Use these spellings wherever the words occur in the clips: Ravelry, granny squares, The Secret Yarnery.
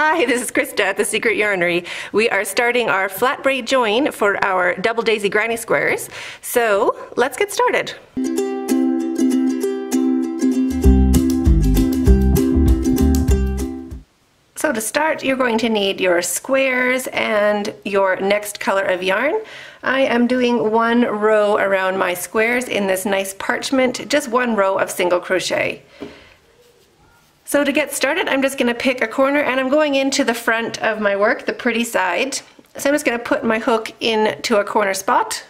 Hi, this is Krista at The Secret Yarnery. We are starting our flat braid join for our double daisy granny squares. So let's get started. So to start, you're going to need your squares and your next color of yarn. I am doing one row around my squares in this nice parchment, just one row of single crochet. So to get started, I'm just going to pick a corner, and I'm going into the front of my work, the pretty side. So I'm just going to put my hook into a corner spot,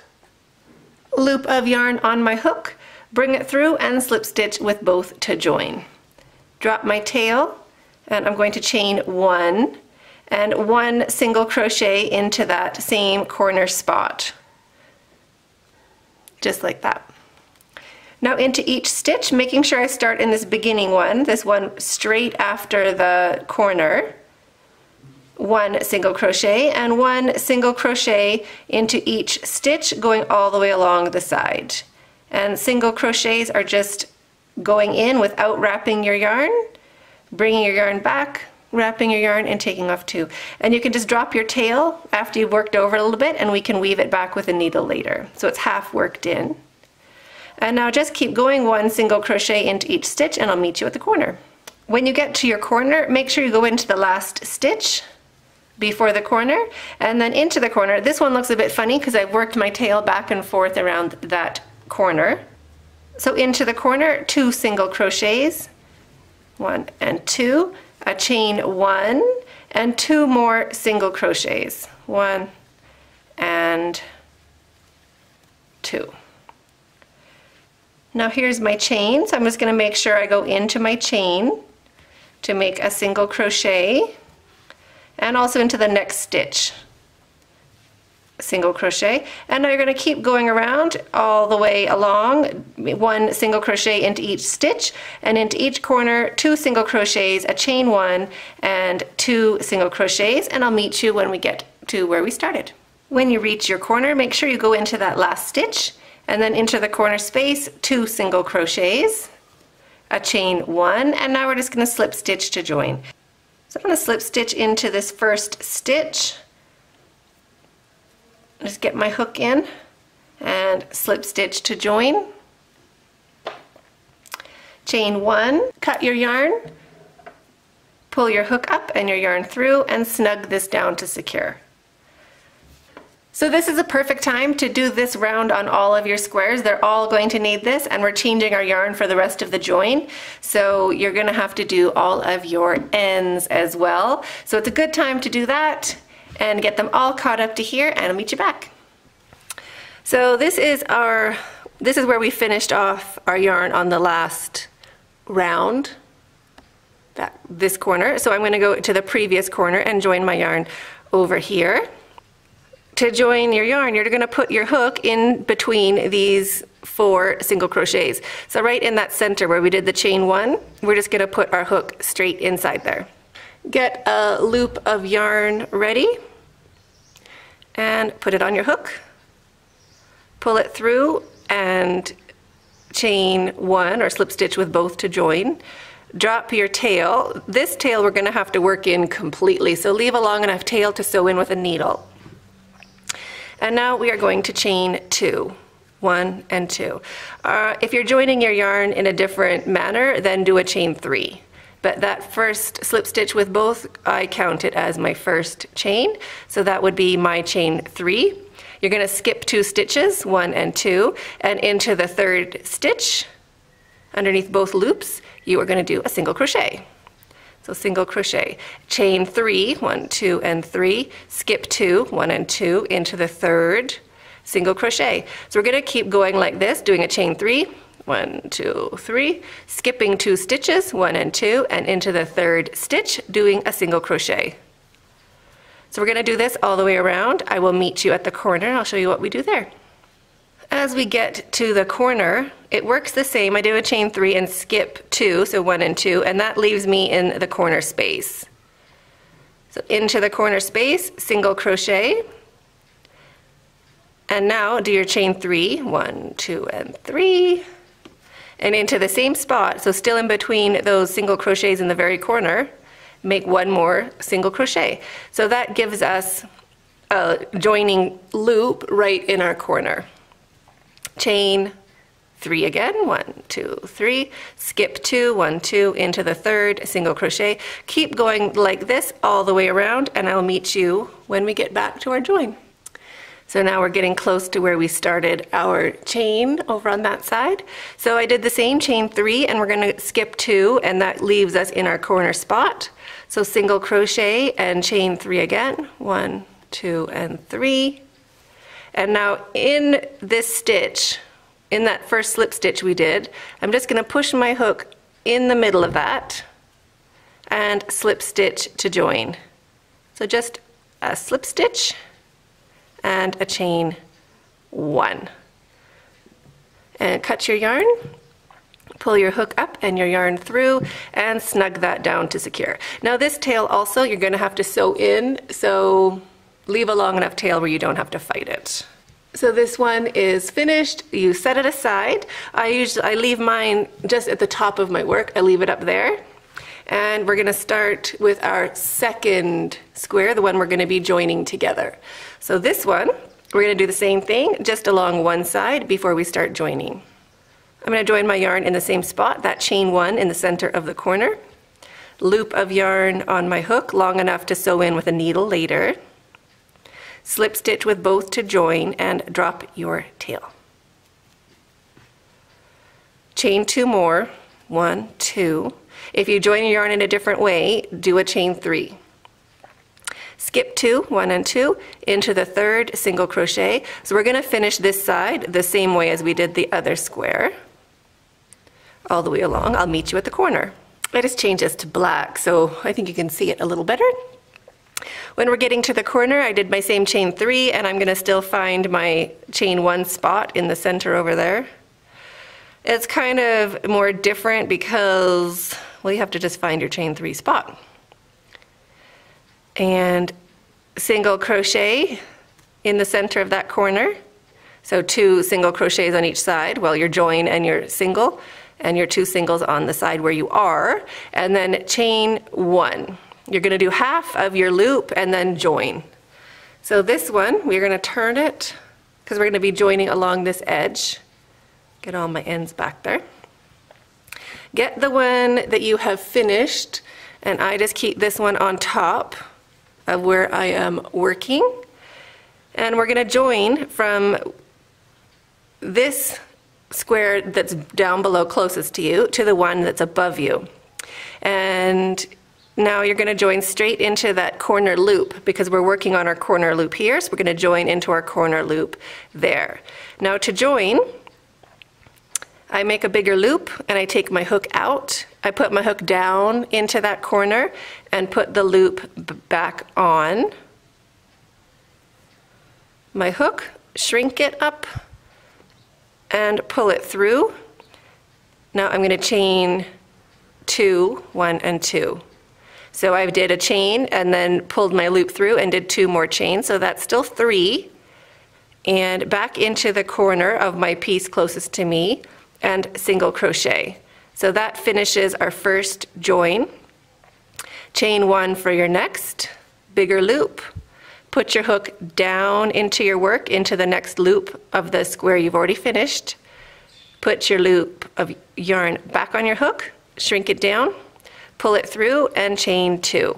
loop of yarn on my hook, bring it through and slip stitch with both to join. Drop my tail, and I'm going to chain one and one single crochet into that same corner spot. Just like that. Now into each stitch, making sure I start in this beginning one, this one straight after the corner, one single crochet and one single crochet into each stitch, going all the way along the side. And single crochets are just going in without wrapping your yarn, bringing your yarn back, wrapping your yarn and taking off two. And you can just drop your tail after you've worked over a little bit, and we can weave it back with a needle later. So it's half worked in. And now just keep going one single crochet into each stitch, and I'll meet you at the corner. When you get to your corner, make sure you go into the last stitch before the corner and then into the corner. This one looks a bit funny because I've worked my tail back and forth around that corner. So into the corner, two single crochets, one and two, a chain one, and two more single crochets, one and two. Now here's my chain, so I'm just going to make sure I go into my chain to make a single crochet, and also into the next stitch, single crochet. And now you're going to keep going around all the way along, one single crochet into each stitch, and into each corner, two single crochets, a chain one, and two single crochets, and I'll meet you when we get to where we started. When you reach your corner, make sure you go into that last stitch, and then into the corner space, two single crochets, a chain one, and now we're just going to slip stitch to join. So I'm going to slip stitch into this first stitch, just get my hook in and slip stitch to join, chain one, cut your yarn, pull your hook up and your yarn through, and snug this down to secure. So this is a perfect time to do this round on all of your squares. They're all going to need this, and we're changing our yarn for the rest of the join. So you're going to have to do all of your ends as well. So it's a good time to do that and get them all caught up to here, and I'll meet you back. So this is where we finished off our yarn on the last round, this corner. So I'm going to go to the previous corner and join my yarn over here. To join your yarn, you're going to put your hook in between these four single crochets. So right in that center where we did the chain one, we're just going to put our hook straight inside there. Get a loop of yarn ready and put it on your hook. Pull it through and chain one or slip stitch with both to join. Drop your tail. This tail we're going to have to work in completely, so leave a long enough tail to sew in with a needle. And now we are going to chain two, one and two. If you're joining your yarn in a different manner, then do a chain three. But that first slip stitch with both, I count it as my first chain. So that would be my chain three. You're going to skip two stitches, one and two, and into the third stitch, underneath both loops, you are going to do a single crochet. So single crochet, chain three, one, two, and three, skip two, one and two, into the third single crochet. So we're going to keep going like this, doing a chain three, one, two, three, skipping two stitches, one and two, and into the third stitch, doing a single crochet. So we're going to do this all the way around. I will meet you at the corner, and I'll show you what we do there. As we get to the corner, it works the same. I do a chain three and skip two, so one and two, and that leaves me in the corner space. So into the corner space, single crochet, and now do your chain three, one, two, and three, and into the same spot, so still in between those single crochets in the very corner, make one more single crochet. So that gives us a joining loop right in our corner. Chain 3 again, 1, 2, 3, skip 2, 1, 2, into the third single crochet. Keep going like this all the way around, and I'll meet you when we get back to our join. So now we're getting close to where we started our chain over on that side. So I did the same, chain 3, and we're gonna skip 2, and that leaves us in our corner spot. So single crochet and chain 3 again, 1, 2, and 3. And now in this stitch, in that first slip stitch we did, I'm just gonna push my hook in the middle of that and slip stitch to join. So just a slip stitch and a chain 1, and cut your yarn, pull your hook up and your yarn through, and snug that down to secure. Now this tail also you're going to have to sew in, so leave a long enough tail where you don't have to fight it. So this one is finished. You set it aside. I leave mine just at the top of my work. I leave it up there. And we're going to start with our second square, the one we're going to be joining together. So this one, we're going to do the same thing, just along one side before we start joining. I'm going to join my yarn in the same spot, that chain 1 in the center of the corner. Loop of yarn on my hook, long enough to sew in with a needle later. Slip stitch with both to join and drop your tail. Chain 2 more, 1, 2. If you join your yarn in a different way, do a chain 3. Skip 2, 1 and 2, into the third single crochet. So we're going to finish this side the same way as we did the other square. All the way along, I'll meet you at the corner. I just changed this to black, so I think you can see it a little better. When we're getting to the corner, I did my same chain 3, and I'm going to still find my chain 1 spot in the center over there. It's kind of more different because, well, you have to just find your chain 3 spot. And single crochet in the center of that corner. So 2 single crochets on each side, well, your join and your single, and your 2 singles on the side where you are. And then chain 1. You're going to do half of your loop and then join. So this one, we're going to turn it because we're going to be joining along this edge. Get all my ends back there. Get the one that you have finished, and I just keep this one on top of where I am working. And we're going to join from this square that's down below closest to you to the one that's above you. And now you're going to join straight into that corner loop because we're working on our corner loop here, so we're going to join into our corner loop there. Now to join, I make a bigger loop and I take my hook out. I put my hook down into that corner and put the loop back on. My hook, shrink it up and pull it through. Now I'm going to chain 2, 1 and 2. So I did a chain and then pulled my loop through and did 2 more chains, so that's still 3. And back into the corner of my piece closest to me and single crochet. So that finishes our first join. Chain 1 for your next, bigger loop. Put your hook down into your work, into the next loop of the square you've already finished. Put your loop of yarn back on your hook, shrink it down, pull it through, and chain 2.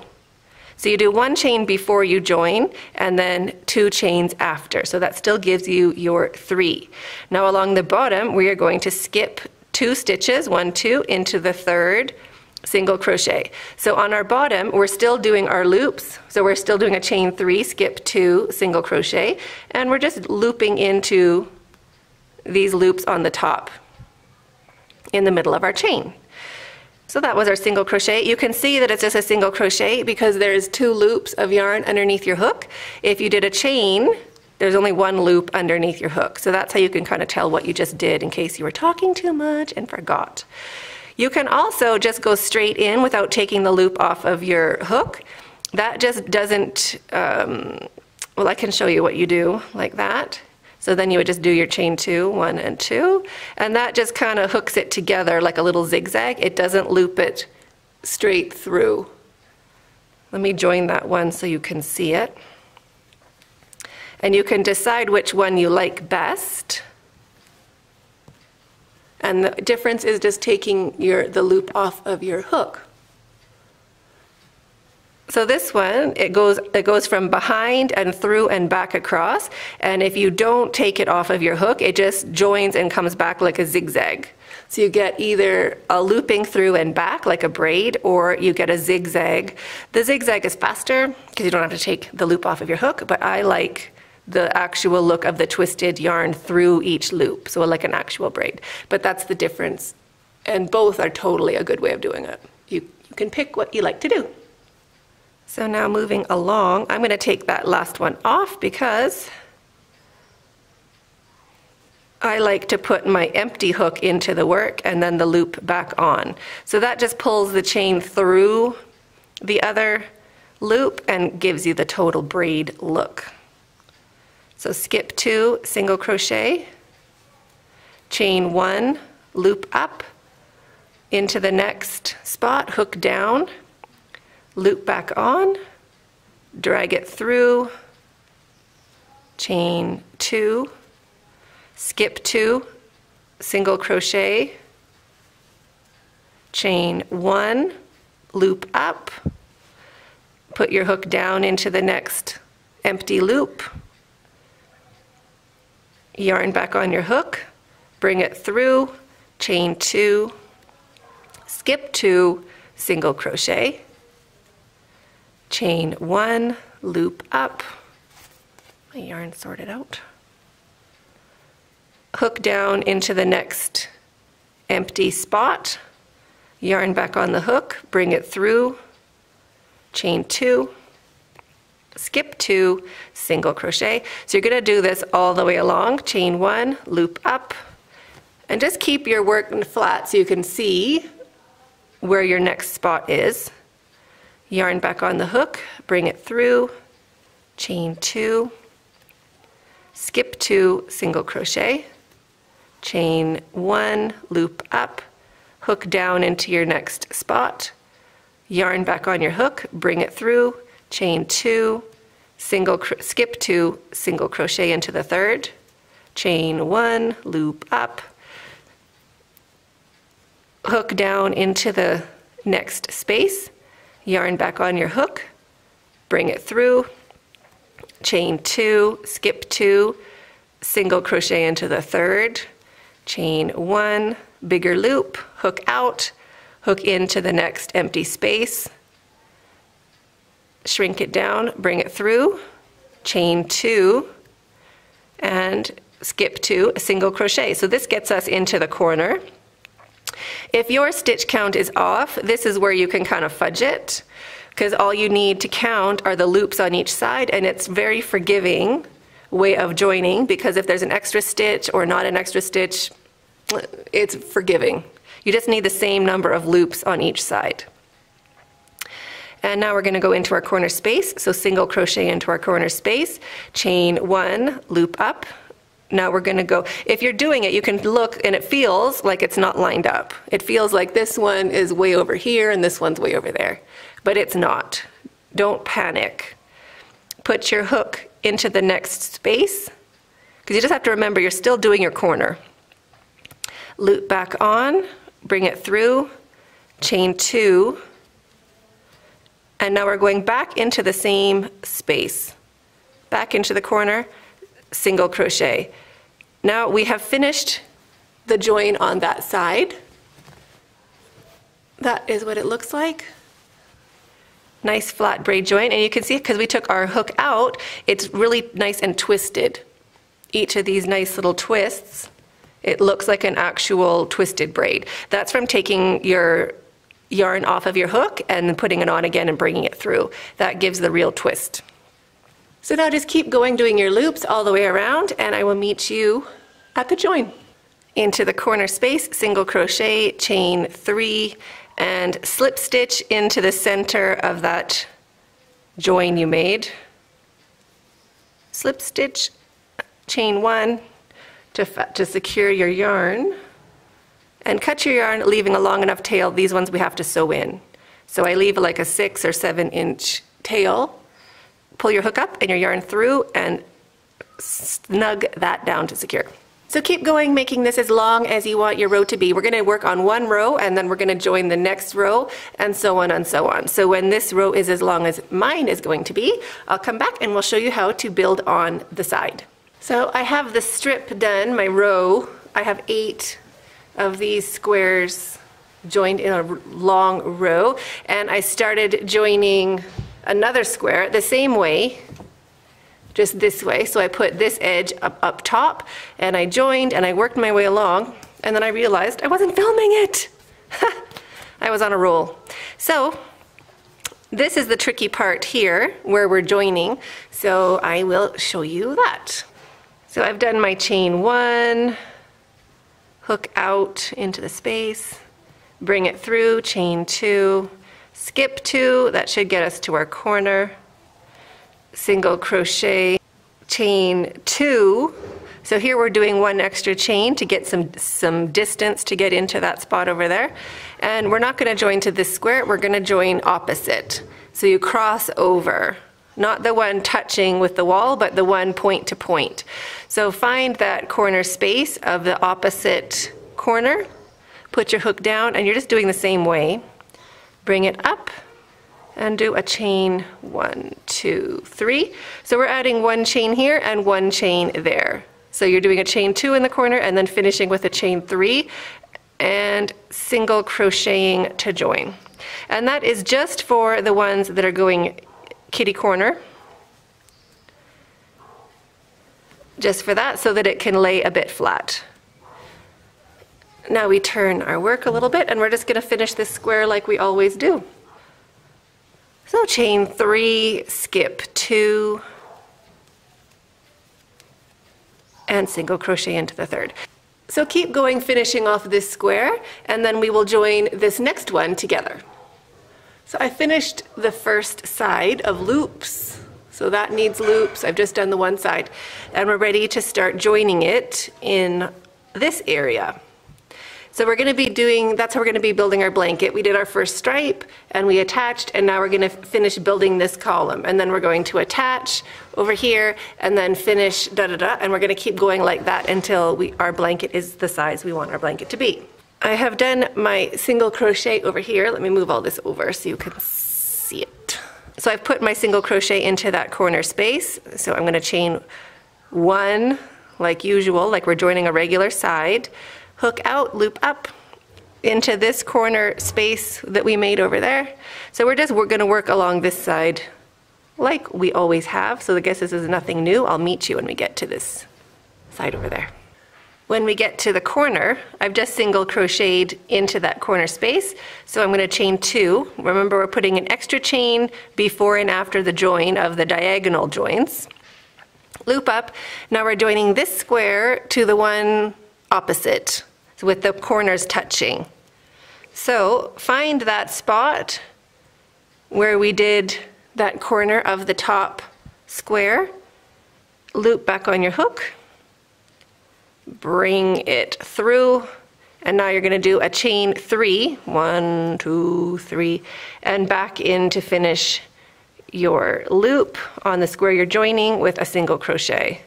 So you do 1 chain before you join and then 2 chains after. So that still gives you your 3. Now along the bottom, we are going to skip 2 stitches, 1, 2, into the third single crochet. So on our bottom, we're still doing our loops. So we're still doing a chain 3, skip 2, single crochet, and we're just looping into these loops on the top in the middle of our chain. So that was our single crochet. You can see that it's just a single crochet because there's 2 loops of yarn underneath your hook. If you did a chain, there's only 1 loop underneath your hook. So that's how you can kind of tell what you just did in case you were talking too much and forgot. You can also just go straight in without taking the loop off of your hook. That just doesn't, well, I can show you what you do like that. So then you would just do your chain 2, 1 and 2, and that just kind of hooks it together like a little zigzag. It doesn't loop it straight through. Let me join that one so you can see it. And you can decide which one you like best. And the difference is just taking the loop off of your hook. So this one, it goes from behind and through and back across, and if you don't take it off of your hook, it just joins and comes back like a zigzag. So you get either a looping through and back like a braid, or you get a zigzag. The zigzag is faster because you don't have to take the loop off of your hook, but I like the actual look of the twisted yarn through each loop, so like an actual braid. But that's the difference, and both are totally a good way of doing it. You can pick what you like to do. So now moving along, I'm going to take that last one off because I like to put my empty hook into the work and then the loop back on. So that just pulls the chain through the other loop and gives you the total braid look. So skip 2, single crochet, chain 1, loop up into the next spot, hook down, loop back on, drag it through, chain 2, skip 2, single crochet, chain 1, loop up, put your hook down into the next empty loop, yarn back on your hook, bring it through, chain 2, skip 2, single crochet, chain 1, loop up, my yarn sorted out, hook down into the next empty spot, yarn back on the hook, bring it through, chain 2, skip 2, single crochet. So you're going to do this all the way along, chain 1, loop up, and just keep your work flat so you can see where your next spot is. Yarn back on the hook, bring it through, chain 2, skip 2, single crochet, chain 1, loop up, hook down into your next spot, yarn back on your hook, bring it through, chain 2, skip 2, single crochet into the third, chain 1, loop up, hook down into the next space, yarn back on your hook, bring it through, chain 2, skip 2, single crochet into the third, chain 1, bigger loop, hook out, hook into the next empty space, shrink it down, bring it through, chain 2, and skip 2, single crochet. So this gets us into the corner. If your stitch count is off, this is where you can kind of fudge it, because all you need to count are the loops on each side, and it's very forgiving way of joining, because if there's an extra stitch or not an extra stitch, it's forgiving. You just need the same number of loops on each side. And now we're going to go into our corner space, so single crochet into our corner space, chain 1, loop up. Now we're going to go, if you're doing it, you can look and it feels like it's not lined up. It feels like this one is way over here and this one's way over there, but it's not. Don't panic. Put your hook into the next space, because you just have to remember you're still doing your corner. Loop back on, bring it through, chain 2, and now we're going back into the same space, back into the corner, single crochet. Now we have finished the join on that side. That is what it looks like. Nice flat braid join, and you can see because we took our hook out, it's really nice and twisted. Each of these nice little twists, it looks like an actual twisted braid. That's from taking your yarn off of your hook and putting it on again and bringing it through. That gives the real twist. So now just keep going, doing your loops all the way around, and I will meet you at the join. Into the corner space, single crochet, chain 3, and slip stitch into the center of that join you made. Slip stitch, chain 1 to secure your yarn, and cut your yarn leaving a long enough tail. These ones we have to sew in. So I leave like a 6 or 7 inch tail, pull your hook up and your yarn through and snug that down to secure. So keep going, making this as long as you want your row to be. We're going to work on one row and then we're going to join the next row and so on and so on. So when this row is as long as mine is going to be, I'll come back and we'll show you how to build on the side. So I have the strip done, my row. I have 8 of these squares joined in a long row, and I started joining another square the same way, just this way. So I put this edge up top and I joined and I worked my way along, and then I realized I wasn't filming it. I was on a roll. So this is the tricky part here where we're joining, so I will show you that. So I've done my chain 1, hook out into the space, bring it through, chain 2, skip 2, that should get us to our corner, single crochet, chain 2. So here we're doing one extra chain to get some distance to get into that spot over there. And we're not going to join to this square, we're going to join opposite. So you cross over, not the one touching with the wall, but the one point to point. So find that corner space of the opposite corner, put your hook down, and you're just doing the same way. Bring it up and do a chain 1, 2, 3. So we're adding one chain here and one chain there. So you're doing a chain 2 in the corner and then finishing with a chain 3 and single crocheting to join. And that is just for the ones that are going kitty corner. Just for that, so that it can lay a bit flat. Now we turn our work a little bit and we're just going to finish this square like we always do. So chain 3, skip 2, and single crochet into the third. So keep going, finishing off this square, and then we will join this next one together. So I finished the first side of loops. So that needs loops. I've just done the one side. And we're ready to start joining it in this area. So we're going to be doing, that's how we're going to be building our blanket. We did our first stripe and we attached, and now we're going to finish building this column, and then we're going to attach over here and then finish and we're going to keep going like that until our blanket is the size we want our blanket to be. I have done my single crochet over here. Let me move all this over so you can see it. So I've put my single crochet into that corner space. So I'm going to chain 1 like usual, like we're joining a regular side. Hook out, loop up into this corner space that we made over there. So we're going to work along this side like we always have. So I guess this is nothing new. I'll meet you when we get to this side over there. When we get to the corner, I've just single crocheted into that corner space. So I'm going to chain 2. Remember, we're putting an extra chain before and after the join of the diagonal joins. Loop up. Now we're joining this square to the one opposite, with the corners touching. So find that spot where we did that corner of the top square, loop back on your hook, bring it through, and now you're going to do a chain 3, 1, 2, 3, and back in to finish your loop on the square you're joining with a single crochet.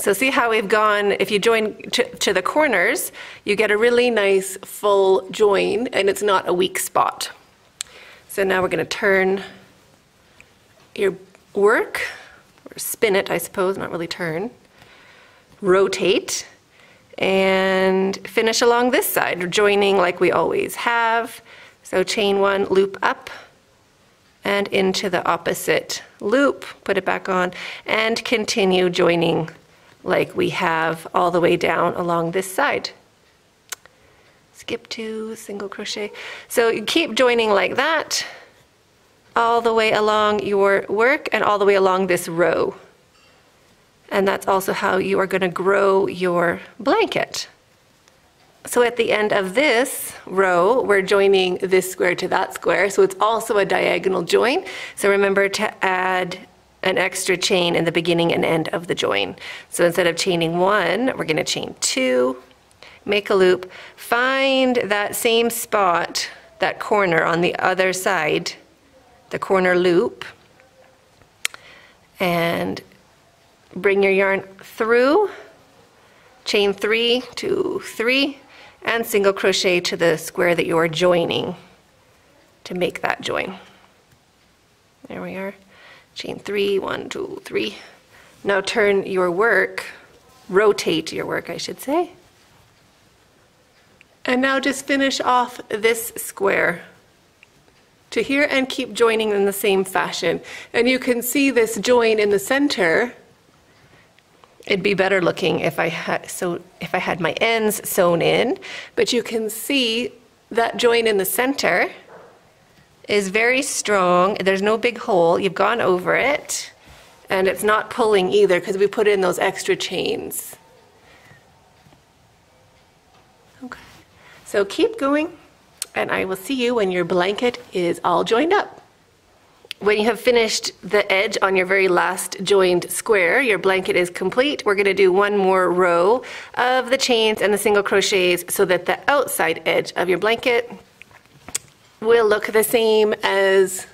So see how we've gone, if you join to the corners, you get a really nice full join and it's not a weak spot. So now we're going to turn your work, or spin it I suppose, not really turn, rotate, and finish along this side, joining like we always have. So chain 1, loop up, and into the opposite loop, put it back on, and continue joining like we have all the way down along this side. Skip 2, single crochet. So you keep joining like that all the way along your work and all the way along this row. And that's also how you are going to grow your blanket. So at the end of this row, we're joining this square to that square, so it's also a diagonal join. So remember to add an extra chain in the beginning and end of the join. So instead of chaining 1, we're going to chain 2, make a loop, find that same spot that corner on the other side, the corner loop, and bring your yarn through, chain 3, 2, 3, and single crochet to the square that you are joining to make that join. There we are, chain 3, 1, 2, 3. Now turn your work, rotate your work I should say, and now just finish off this square to here and keep joining in the same fashion. And you can see this join in the center. It'd be better looking if I had my ends sewn in, but you can see that join in the center is very strong. There's no big hole, you've gone over it, and it's not pulling either because we put in those extra chains. Okay, so keep going, and I will see you when your blanket is all joined up. When you have finished the edge on your very last joined square, your blanket is complete. We're going to do one more row of the chains and the single crochets so that the outside edge of your blanket will look the same as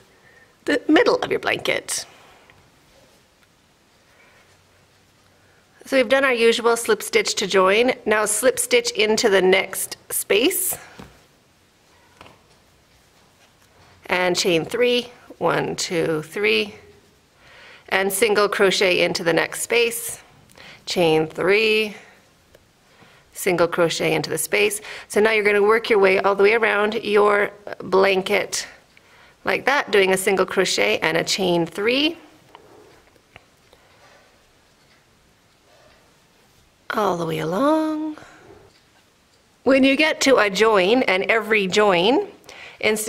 the middle of your blanket. So we've done our usual slip stitch to join. Now slip stitch into the next space and chain 3, 1, 2, 3, and single crochet into the next space, chain 3, single crochet into the space. So now you're going to work your way all the way around your blanket like that, doing a single crochet and a chain 3 all the way along. When you get to a join, and every join,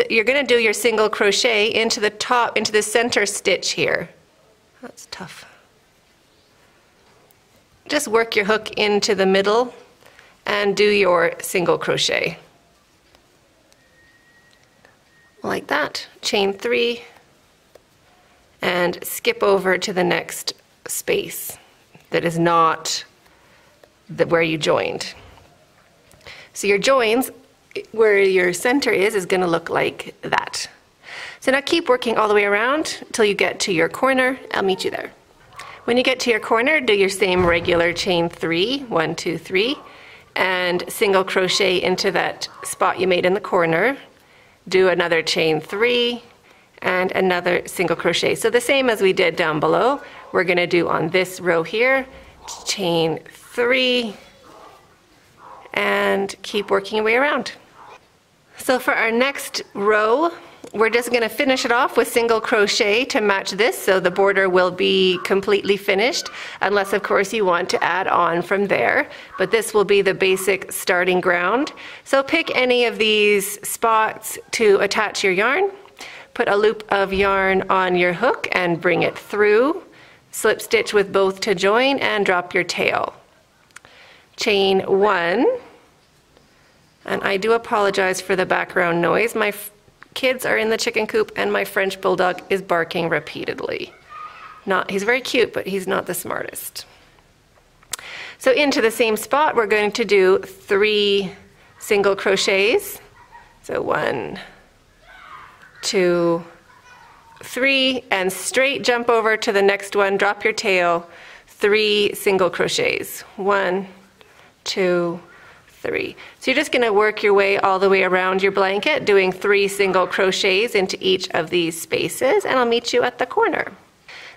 you're going to do your single crochet into the top, into the center stitch here. That's tough. Just work your hook into the middle and do your single crochet. Like that, chain 3, and skip over to the next space that is not where you joined. So your joins, where your center is going to look like that. So now keep working all the way around till you get to your corner. I'll meet you there. When you get to your corner, do your same regular chain 3, 1, 2, 3, and single crochet into that spot you made in the corner. Do another chain 3 and another single crochet. So the same as we did down below, we're going to do on this row here, chain 3, and keep working your way around. So for our next row, we're just going to finish it off with single crochet to match this, so the border will be completely finished, unless of course you want to add on from there, but this will be the basic starting ground. So pick any of these spots to attach your yarn, put a loop of yarn on your hook and bring it through, slip stitch with both to join, and drop your tail. Chain 1, and I do apologize for the background noise. My kids are in the chicken coop and my French bulldog is barking repeatedly. He's very cute, but he's not the smartest. So into the same spot, we're going to do 3 single crochets. So 1, 2, 3, and straight jump over to the next one, drop your tail, 3 single crochets. 1, 2, 3. So you're just going to work your way all the way around your blanket, doing 3 single crochets into each of these spaces, and I'll meet you at the corner.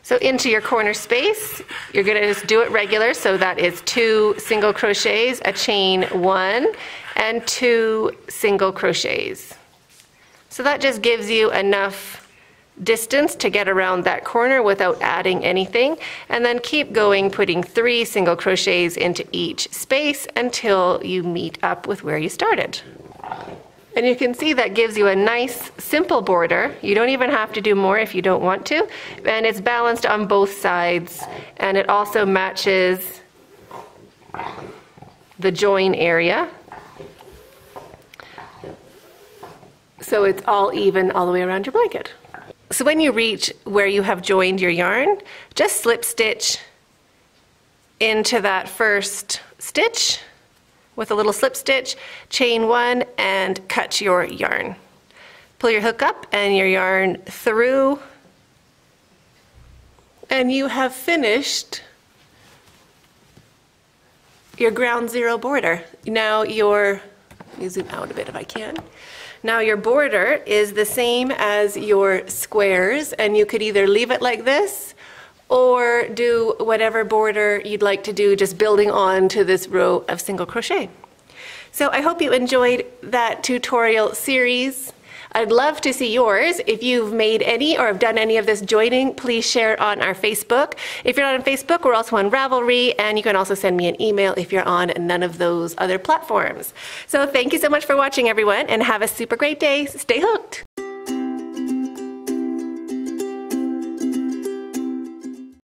So into your corner space, you're going to just do it regular, so that is 2 single crochets, a chain 1, and 2 single crochets. So that just gives you enough distance to get around that corner without adding anything, and then keep going, putting 3 single crochets into each space until you meet up with where you started. And you can see that gives you a nice simple border. You don't even have to do more if you don't want to, and it's balanced on both sides, and it also matches the join area. So it's all even all the way around your blanket. So when you reach where you have joined your yarn, just slip stitch into that first stitch with a little slip stitch, chain 1, and cut your yarn. Pull your hook up and your yarn through, and you have finished your ground zero border. Now your, let me zoom out a bit if I can. Now your border is the same as your squares, and you could either leave it like this or do whatever border you'd like to do, just building on to this row of single crochet. So I hope you enjoyed that tutorial series. I'd love to see yours. If you've made any or have done any of this joining, please share on our Facebook. If you're not on Facebook, we're also on Ravelry, and you can also send me an email if you're on none of those other platforms. So thank you so much for watching, everyone, and have a super great day. Stay hooked.